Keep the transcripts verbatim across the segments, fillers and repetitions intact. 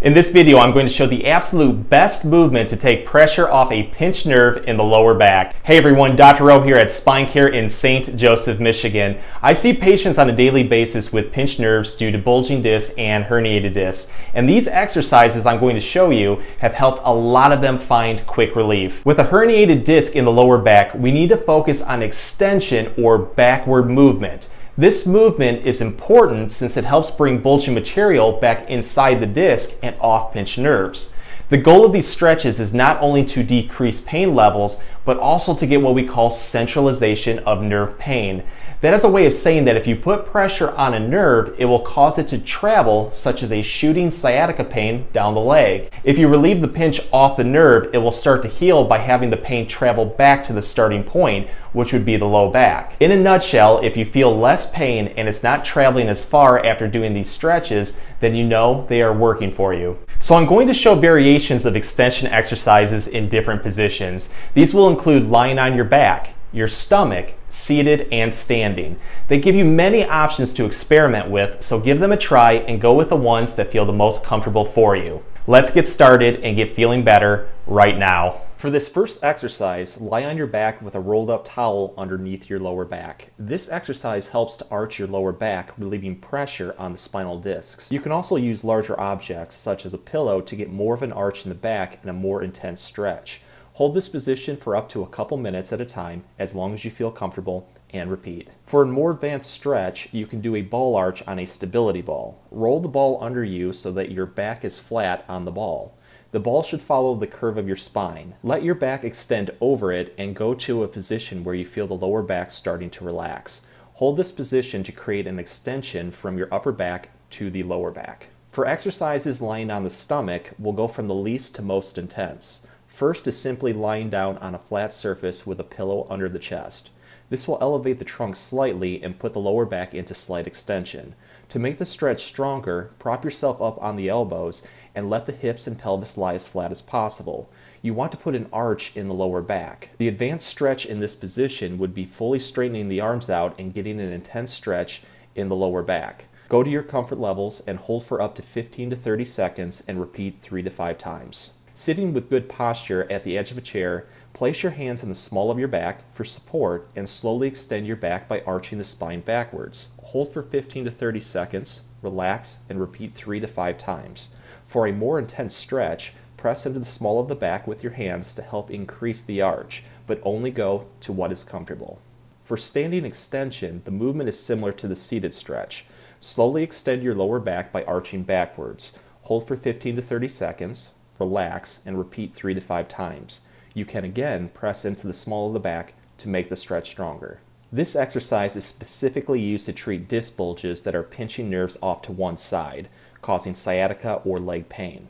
In this video, I'm going to show the absolute best movement to take pressure off a pinched nerve in the lower back. Hey everyone, Doctor Rowe here at SpineCare in Saint Joseph, Michigan. I see patients on a daily basis with pinched nerves due to bulging discs and herniated discs. And these exercises I'm going to show you have helped a lot of them find quick relief. With a herniated disc in the lower back, we need to focus on extension or backward movement. This movement is important since it helps bring bulging material back inside the disc and off pinched nerves. The goal of these stretches is not only to decrease pain levels, but also to get what we call centralization of nerve pain. That is a way of saying that if you put pressure on a nerve, it will cause it to travel, such as a shooting sciatica pain down the leg. If you relieve the pinch off the nerve, it will start to heal by having the pain travel back to the starting point, which would be the low back. In a nutshell, if you feel less pain and it's not traveling as far after doing these stretches, then you know they are working for you. So I'm going to show variations of extension exercises in different positions. These will include lying on your back, your stomach, seated and standing. They give you many options to experiment with, so give them a try and go with the ones that feel the most comfortable for you. Let's get started and get feeling better right now. For this first exercise, lie on your back with a rolled up towel underneath your lower back. This exercise helps to arch your lower back, relieving pressure on the spinal discs. You can also use larger objects, such as a pillow, to get more of an arch in the back and a more intense stretch. Hold this position for up to a couple minutes at a time, as long as you feel comfortable, and repeat. For a more advanced stretch, you can do a ball arch on a stability ball. Roll the ball under you so that your back is flat on the ball. The ball should follow the curve of your spine. Let your back extend over it and go to a position where you feel the lower back starting to relax. Hold this position to create an extension from your upper back to the lower back. For exercises lying on the stomach, we'll go from the least to most intense. First is simply lying down on a flat surface with a pillow under the chest. This will elevate the trunk slightly and put the lower back into slight extension. To make the stretch stronger, prop yourself up on the elbows and let the hips and pelvis lie as flat as possible. You want to put an arch in the lower back. The advanced stretch in this position would be fully straightening the arms out and getting an intense stretch in the lower back. Go to your comfort levels and hold for up to fifteen to thirty seconds and repeat three to five times. Sitting with good posture at the edge of a chair, place your hands on the small of your back for support and slowly extend your back by arching the spine backwards. Hold for fifteen to thirty seconds, relax, and repeat three to five times. For a more intense stretch, press into the small of the back with your hands to help increase the arch, but only go to what is comfortable. For standing extension, the movement is similar to the seated stretch. Slowly extend your lower back by arching backwards. Hold for fifteen to thirty seconds, relax, and repeat three to five times. You can again press into the small of the back to make the stretch stronger. This exercise is specifically used to treat disc bulges that are pinching nerves off to one side, causing sciatica or leg pain.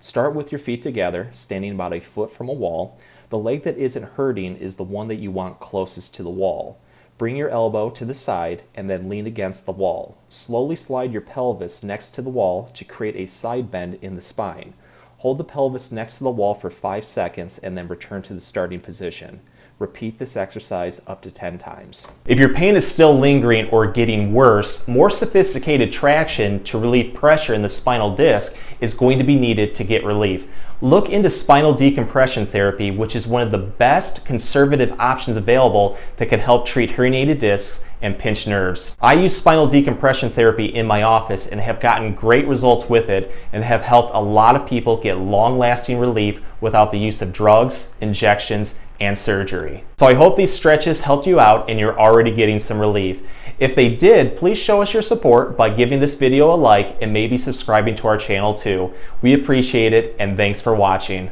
Start with your feet together, standing about a foot from a wall. The leg that isn't hurting is the one that you want closest to the wall. Bring your elbow to the side and then lean against the wall. Slowly slide your pelvis next to the wall to create a side bend in the spine. Hold the pelvis next to the wall for five seconds and then return to the starting position. Repeat this exercise up to ten times. If your pain is still lingering or getting worse, more sophisticated traction to relieve pressure in the spinal disc is going to be needed to get relief. Look into spinal decompression therapy, which is one of the best conservative options available that can help treat herniated discs and pinched nerves. I use spinal decompression therapy in my office and have gotten great results with it and have helped a lot of people get long-lasting relief without the use of drugs, injections, and surgery. So I hope these stretches helped you out and you're already getting some relief. If they did, please show us your support by giving this video a like and maybe subscribing to our channel too. We appreciate it, and thanks for watching.